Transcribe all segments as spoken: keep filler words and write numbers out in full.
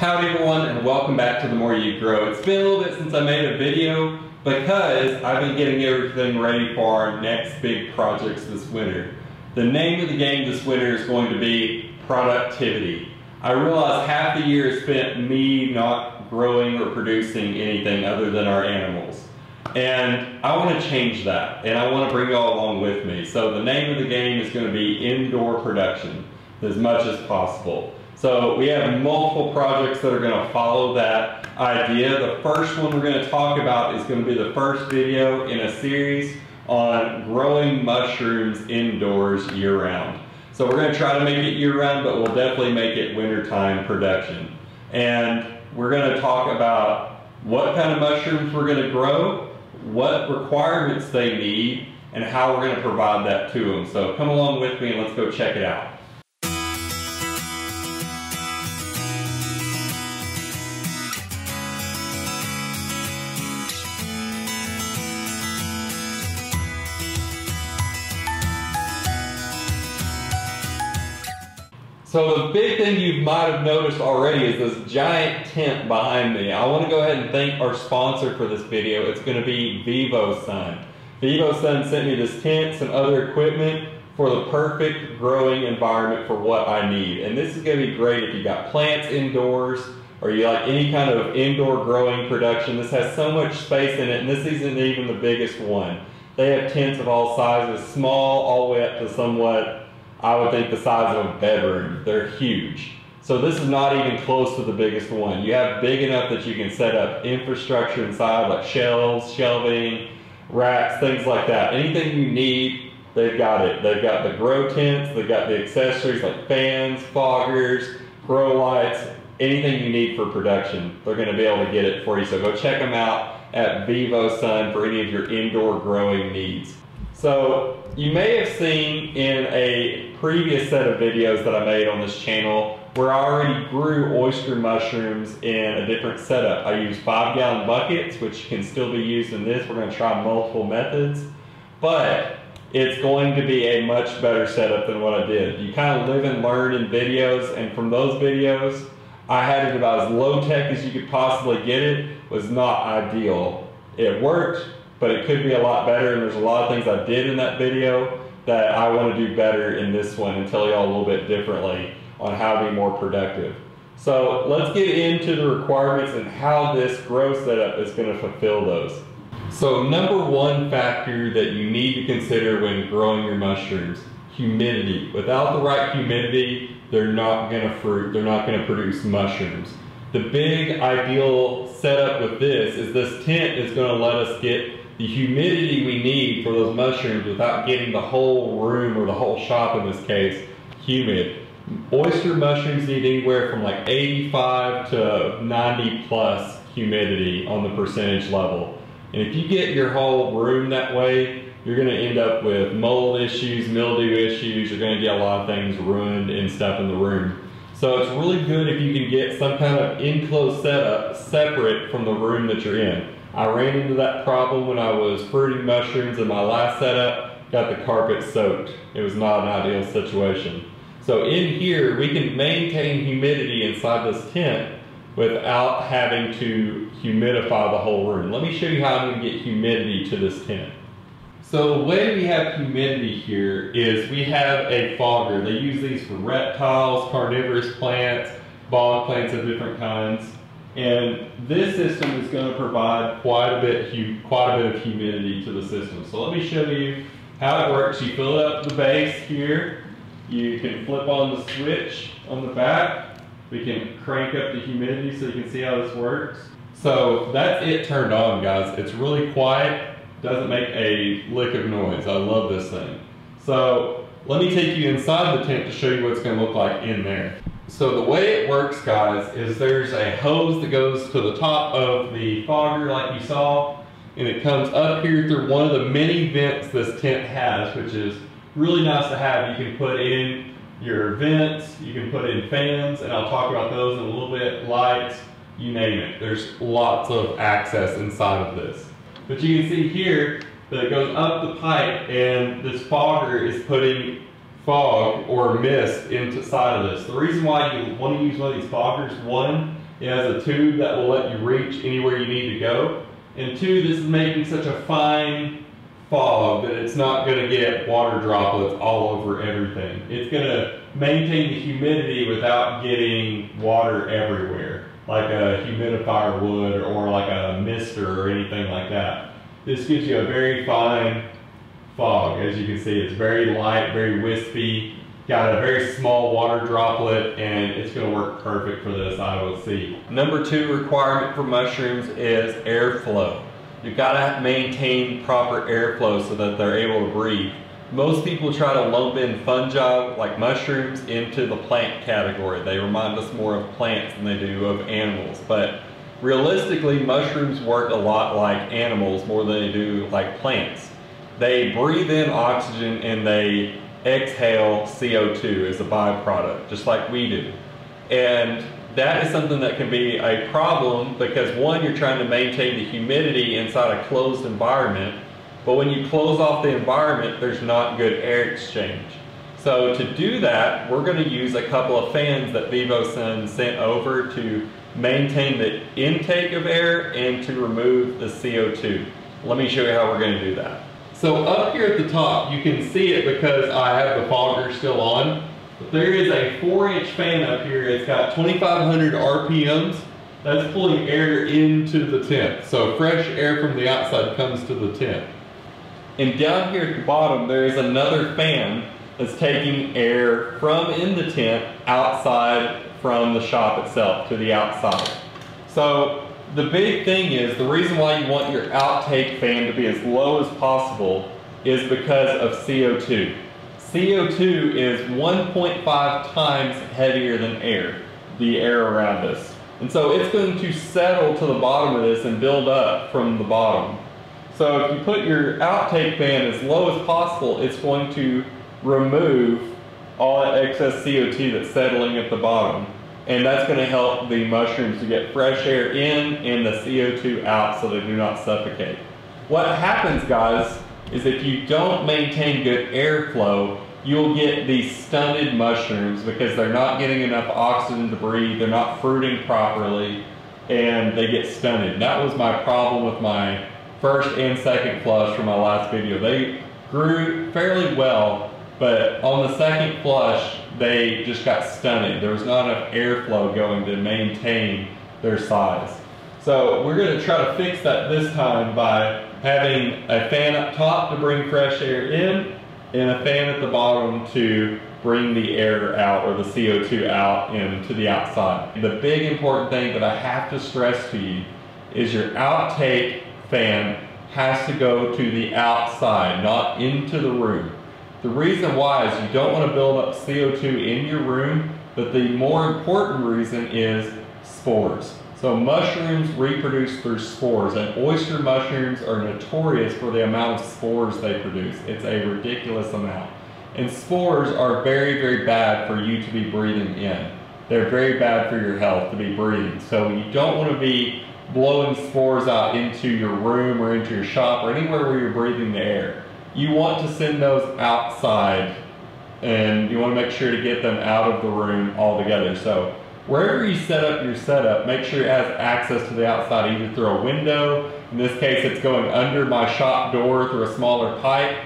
Howdy everyone, and welcome back to The More You Grow. It's been a little bit since I made a video because I've been getting everything ready for our next big projects this winter. The name of the game this winter is going to be productivity. I realize half the year is spent me not growing or producing anything other than our animals. And I want to change that, and I want to bring y'all along with me. So the name of the game is going to be indoor production as much as possible. So we have multiple projects that are going to follow that idea. The first one we're going to talk about is going to be the first video in a series on growing mushrooms indoors year-round. So we're going to try to make it year-round, but we'll definitely make it wintertime production. And we're going to talk about what kind of mushrooms we're going to grow, what requirements they need, and how we're going to provide that to them. So come along with me and let's go check it out. So the big thing you might have noticed already is this giant tent behind me. I want to go ahead and thank our sponsor for this video. It's going to be VivoSun. VivoSun sent me this tent, some other equipment for the perfect growing environment for what I need. And this is going to be great if you got plants indoors or you like any kind of indoor growing production. This has so much space in it, and this isn't even the biggest one. They have tents of all sizes, small all the way up to somewhat, I would think, the size of a bedroom. They're huge. So this is not even close to the biggest one. You have big enough that you can set up infrastructure inside, like shelves, shelving, racks, things like that. Anything you need, they've got it. They've got the grow tents, they've got the accessories like fans, foggers, grow lights, anything you need for production, they're gonna be able to get it for you. So go check them out at VivoSun for any of your indoor growing needs. So you may have seen in a previous set of videos that I made on this channel where I already grew oyster mushrooms in a different setup. I used five gallon buckets, which can still be used in this. We're going to try multiple methods, but it's going to be a much better setup than what I did. You kind of live and learn in videos, and from those videos, I had it about as low tech as you could possibly get it. It was not ideal. It worked, but it could be a lot better, and there's a lot of things I did in that video that I want to do better in this one and tell y'all a little bit differently on how to be more productive. So let's get into the requirements and how this grow setup is going to fulfill those. So number one factor that you need to consider when growing your mushrooms, humidity. Without the right humidity, they're not going to fruit, they're not going to produce mushrooms. The big ideal setup with this is this tent is going to let us get the humidity we need for those mushrooms without getting the whole room or the whole shop, in this case, humid. Oyster mushrooms need anywhere from like eighty-five to ninety plus humidity on the percentage level. And if you get your whole room that way, you're gonna end up with mold issues, mildew issues, you're gonna get a lot of things ruined and stuff in the room. So it's really good if you can get some kind of enclosed setup separate from the room that you're in. I ran into that problem when I was fruiting mushrooms in my last setup, got the carpet soaked. It was not an ideal situation. So in here, we can maintain humidity inside this tent without having to humidify the whole room. Let me show you how I'm gonna get humidity to this tent. So the way we have humidity here is we have a fogger. They use these for reptiles, carnivorous plants, bog plants of different kinds. And this system is going to provide quite a bit, quite a bit of humidity to the system. So let me show you how it works. You fill up the base here. You can flip on the switch on the back. We can crank up the humidity so you can see how this works. So that's it turned on, guys. It's really quiet. Doesn't make a lick of noise. I love this thing. So let me take you inside the tent to show you what it's going to look like in there. So the way it works, guys, is there's a hose that goes to the top of the fogger like you saw, and it comes up here through one of the many vents this tent has, which is really nice to have. You can put in your vents, you can put in fans, and I'll talk about those in a little bit, lights, you name it. There's lots of access inside of this. But you can see here that it goes up the pipe, and this fogger is putting fog or mist inside of this. The reason why you want to use one of these foggers, one, It has a tube that will let you reach anywhere you need to go. And two, this is making such a fine fog that it's not going to get water droplets all over everything. It's going to maintain the humidity without getting water everywhere, like a humidifier would, or like a mister or anything like that. This gives you a very fine fog. As you can see, it's very light, very wispy, got a very small water droplet, and it's going to work perfect for this I O C. Number two requirement for mushrooms is airflow. You've got to maintain proper airflow so that they're able to breathe. Most people try to lump in fungi like mushrooms into the plant category. They remind us more of plants than they do of animals. But realistically, mushrooms work a lot like animals more than they do like plants. They breathe in oxygen and they exhale C O two as a byproduct, just like we do. And that is something that can be a problem because, one, you're trying to maintain the humidity inside a closed environment. But when you close off the environment, there's not good air exchange. So to do that, we're going to use a couple of fans that VivoSun sent over to maintain the intake of air and to remove the C O two. Let me show you how we're going to do that. So up here at the top, you can see it because I have the fogger still on. But there is a four inch fan up here. It's got twenty-five hundred R P Ms. That's pulling air into the tent. So fresh air from the outside comes to the tent. And down here at the bottom, there is another fan that's taking air from in the tent outside from the shop itself to the outside. So the big thing is, the reason why you want your outtake fan to be as low as possible is because of C O two. C O two is one point five times heavier than air, the air around us. And so it's going to settle to the bottom of this and build up from the bottom. So if you put your outtake fan as low as possible, it's going to remove all that excess C O two that's settling at the bottom. And that's going to help the mushrooms to get fresh air in and the C O two out so they do not suffocate. What happens, guys, is if you don't maintain good airflow, you'll get these stunted mushrooms because they're not getting enough oxygen to breathe, they're not fruiting properly, and they get stunted. That was my problem with my first and second flush from my last video. They grew fairly well, but on the second flush, they just got stunted. There was not enough airflow going to maintain their size. So we're going to try to fix that this time by having a fan up top to bring fresh air in, and a fan at the bottom to bring the air out, or the C O two out, and to the outside. The big important thing that I have to stress to you is your outtake fan has to go to the outside, not into the room. The reason why is you don't want to build up C O two in your room, but the more important reason is spores. So mushrooms reproduce through spores, and oyster mushrooms are notorious for the amount of spores they produce. It's a ridiculous amount. And spores are very, very bad for you to be breathing in. They're very bad for your health to be breathing. So you don't want to be blowing spores out into your room or into your shop or anywhere where you're breathing the air. You want to send those outside, and you want to make sure to get them out of the room altogether. So wherever you set up your setup, make sure it has access to the outside, either through a window. In this case, it's going under my shop door through a smaller pipe.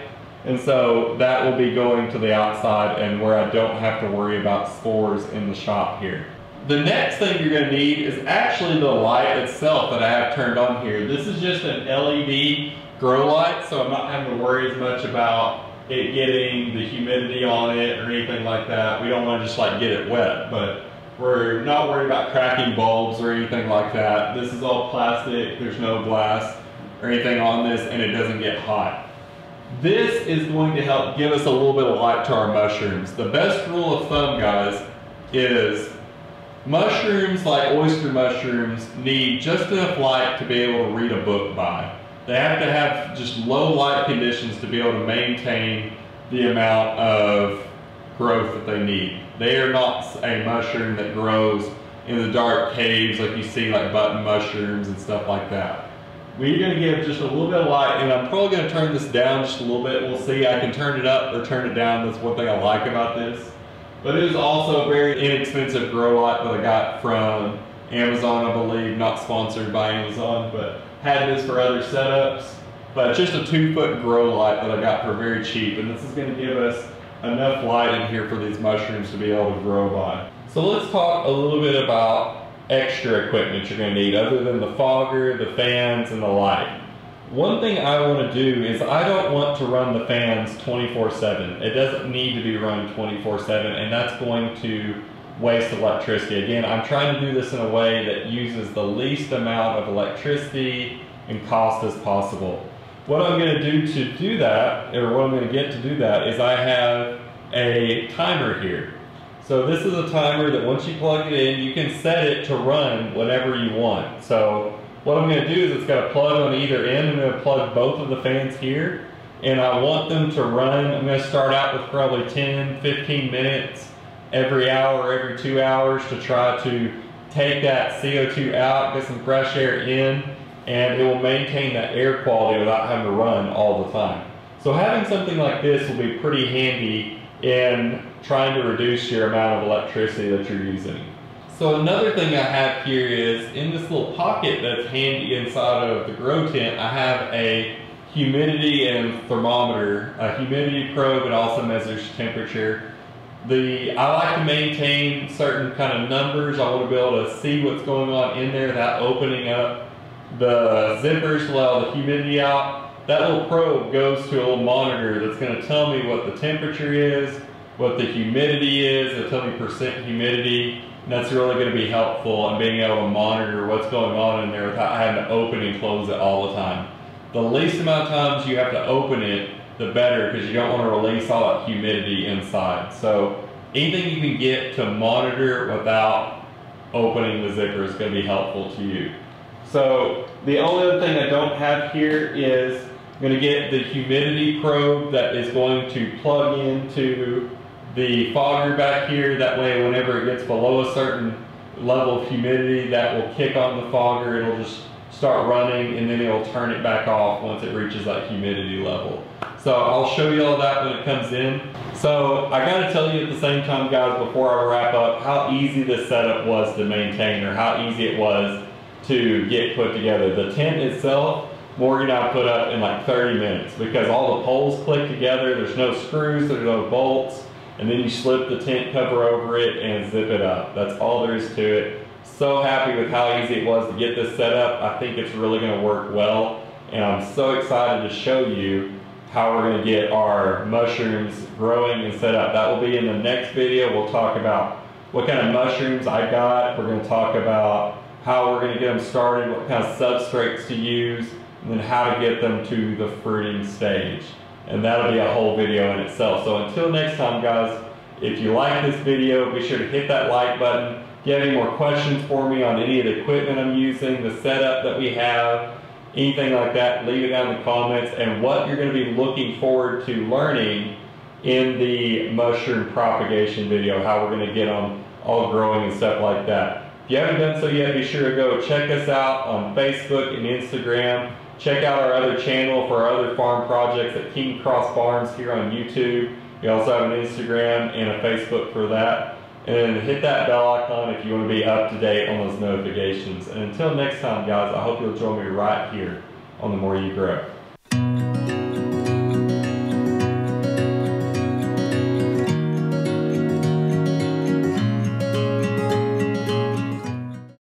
And so that will be going to the outside and where I don't have to worry about spores in the shop here. The next thing you're going to need is actually the light itself that I have turned on here. This is just an L E D grow light, so I'm not having to worry as much about it getting the humidity on it or anything like that. We don't want to just like get it wet, but we're not worried about cracking bulbs or anything like that. This is all plastic, there's no glass or anything on this, and it doesn't get hot. This is going to help give us a little bit of light to our mushrooms. The best rule of thumb, guys, is mushrooms like oyster mushrooms need just enough light to be able to read a book by. They have to have just low light conditions to be able to maintain the amount of growth that they need. They are not a mushroom that grows in the dark caves like you see like button mushrooms and stuff like that. We're going to give just a little bit of light, and I'm probably going to turn this down just a little bit. We'll see. I can turn it up or turn it down. That's one thing I like about this. But it is also a very inexpensive grow light that I got from Amazon, I believe. Not sponsored by Amazon, but had this for other setups. But just a two foot grow light that I got for very cheap, and this is going to give us enough light in here for these mushrooms to be able to grow by. So let's talk a little bit about extra equipment you're going to need other than the fogger, the fans, and the light. One thing I want to do is I don't want to run the fans twenty-four seven. It doesn't need to be run twenty-four seven, and that's going to waste electricity. Again, I'm trying to do this in a way that uses the least amount of electricity and cost as possible. What I'm going to do to do that, or what I'm going to get to do that, is I have a timer here. So this is a timer that once you plug it in, you can set it to run whenever you want. So what I'm going to do is it's got a plug on either end. I'm going to plug both of the fans here, and I want them to run. I'm going to start out with probably ten, fifteen minutes every hour or every two hours to try to take that C O two out, get some fresh air in, and it will maintain that air quality without having to run all the time. So having something like this will be pretty handy in trying to reduce your amount of electricity that you're using. So another thing I have here is, in this little pocket that's handy inside of the grow tent, I have a humidity and thermometer, a humidity probe. It also measures temperature. The, I like to maintain certain kind of numbers. I want to be able to see what's going on in there without opening up the zippers to allow the humidity out. That little probe goes to a little monitor that's going to tell me what the temperature is, what the humidity is. It'll tell me percent humidity, and that's really going to be helpful in being able to monitor what's going on in there without having to open and close it all the time. The least amount of times you have to open it, the better, because you don't want to release all that humidity inside. So anything you can get to monitor without opening the zipper is going to be helpful to you. So the only other thing I don't have here is I'm going to get the humidity probe that is going to plug into the fogger back here. That way, whenever it gets below a certain level of humidity, that will kick on the fogger. It'll just start running, and then it'll turn it back off once it reaches that humidity level. So I'll show you all that when it comes in. So I gotta tell you at the same time, guys, before I wrap up, how easy this setup was to maintain, or how easy it was to get put together. The tent itself, Morgan and I put up in like thirty minutes, because all the poles click together, there's no screws, there's no bolts, and then you slip the tent cover over it and zip it up. That's all there is to it. So happy with how easy it was to get this set up. I think it's really gonna work well, and I'm so excited to show you how we're gonna get our mushrooms growing and set up. That will be in the next video. We'll talk about what kind of mushrooms I got. We're gonna talk about how we're gonna get them started, what kind of substrates to use, and then how to get them to the fruiting stage. And that'll be a whole video in itself. So until next time, guys, if you like this video, be sure to hit that like button. If you have any more questions for me on any of the equipment I'm using, the setup that we have, anything like that, leave it down in the comments, and what you're gonna be looking forward to learning in the mushroom propagation video, how we're gonna get them all growing and stuff like that. If you haven't done so yet, be sure to go check us out on Facebook and Instagram. Check out our other channel for our other farm projects at King Cross Barns here on YouTube. We also have an Instagram and a Facebook for that. And hit that bell icon if you want to be up to date on those notifications. And until next time, guys, I hope you'll join me right here on The More You Grow.